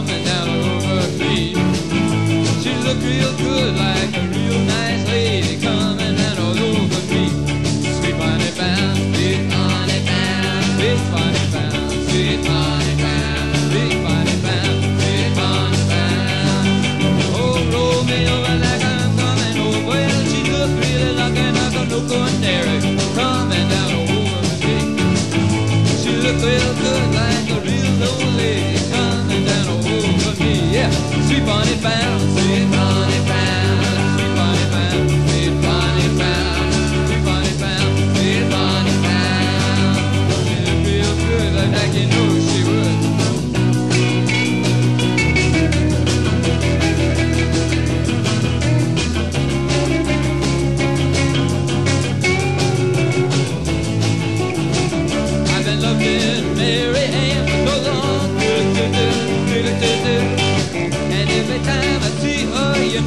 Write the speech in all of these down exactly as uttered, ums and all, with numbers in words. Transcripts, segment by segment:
coming down over her feet. She looked real good, like a real nice lady, coming down all over me. Sweet bonnie brown, sweet bonnie brown, sweet bonnie brown, sweet bonnie brown, sweet bonnie brown, sweet bonnie brown. Oh, roll me over like I'm coming over. Well, she looked really like an Alcoa-Neri, coming down all over me. She looked real good, like a real old lady, coming down all over me. Yeah, sweet bonnie brown, sweet bonnie brown, sweet bonnie brown, sweet bonnie brown, sweet bonnie brown, sweet bonnie brown. She looked real good, like that, you know she would.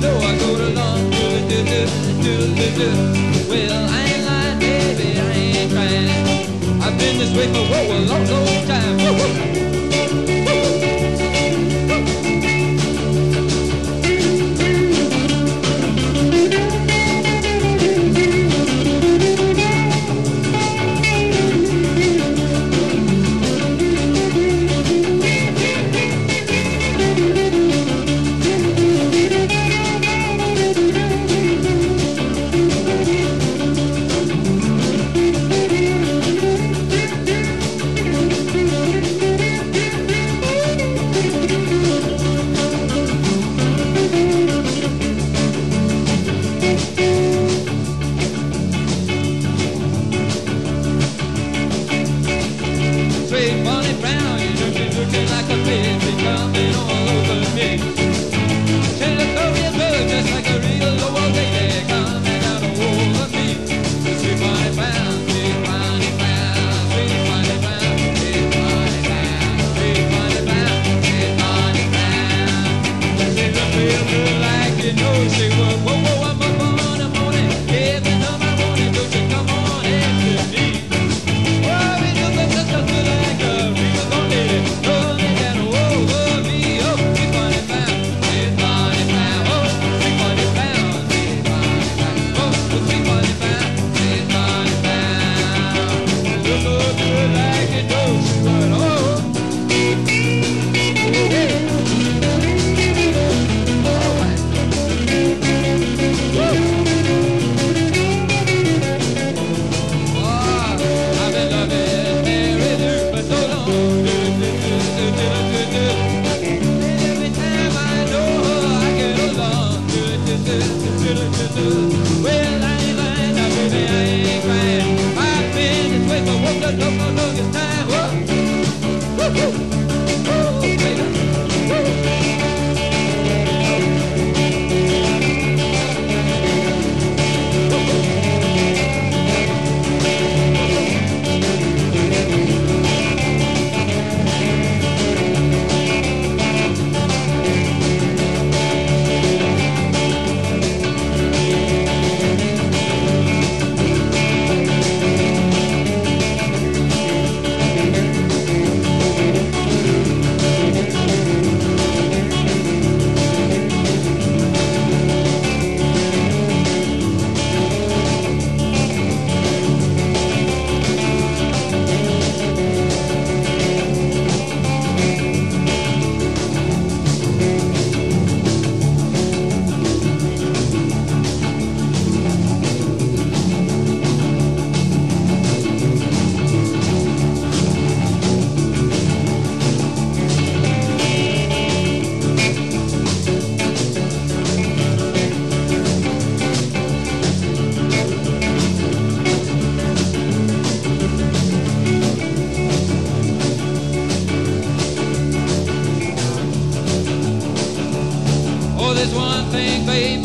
No, I go along, do do do do do do. Well, I ain't lying, baby, I ain't trying. I've been this way for whoa, a long, long time. Whoa, whoa.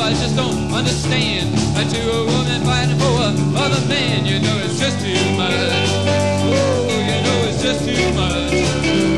I just don't understand that you're a woman fighting for another man. You know it's just too much. Oh, you know it's just too much.